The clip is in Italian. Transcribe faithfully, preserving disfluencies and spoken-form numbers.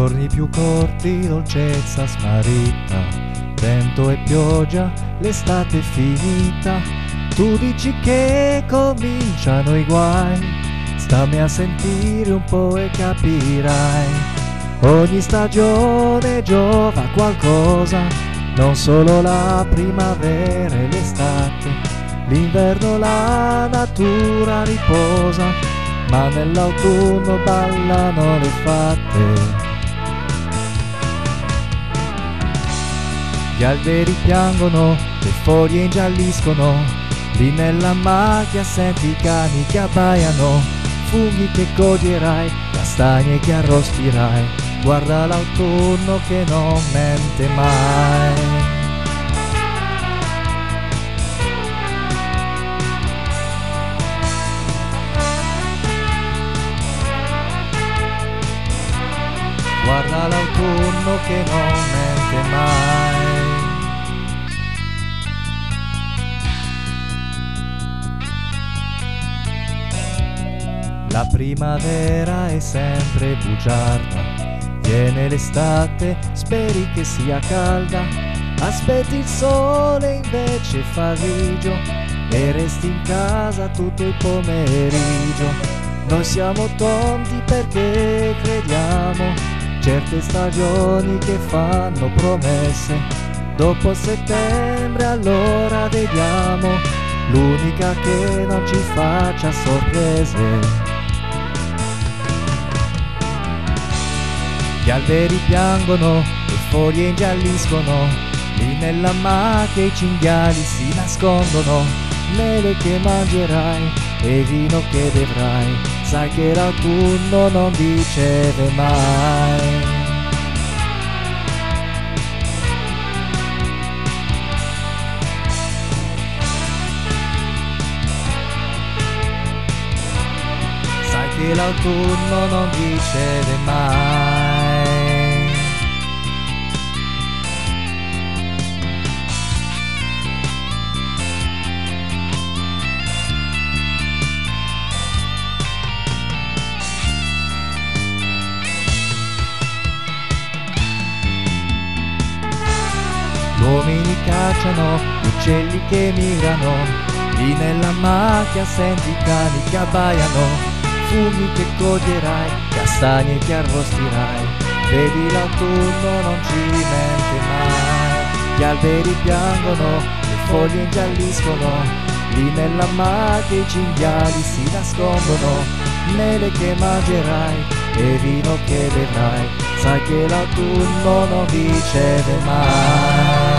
Giorni più corti, dolcezza smarrita, vento e pioggia, l'estate è finita. Tu dici che cominciano i guai, stammi a sentire un po' e capirai. Ogni stagione giova qualcosa, non solo la primavera e l'estate. L'inverno la natura riposa, ma nell'autunno ballano le fate. Gli alberi piangono, le foglie ingialliscono, lì nella macchia senti i cani che abbaiano, funghi che coglierai, castagne che arrostirai, guarda l'autunno che non mente mai. Guarda l'autunno che non mente mai. La primavera è sempre bugiarda, viene l'estate, speri che sia calda, aspetti il sole invece fa grigio e resti in casa tutto il pomeriggio. Noi siamo tonti perché crediamo certe stagioni che fanno promesse, dopo settembre allora vediamo l'unica che non ci faccia sorprese. Gli alberi piangono, le foglie ingialliscono, lì nella macchia i cinghiali si nascondono, mele che mangerai e vino che bevrai, sai che l'autunno non diceve mai. Sai che l'autunno non diceve mai. Uomini cacciano, uccelli che mirano, lì nella macchia senti cani che abbaiano, fumi che coglierai, castagne che arrostirai, vedi l'autunno non ci mente mai. Gli alberi piangono, le foglie ingialliscono, lì nella macchia i cinghiali si nascondono, mele che mangerai e vino che bevrai, sai che l'autunno non diceve mai.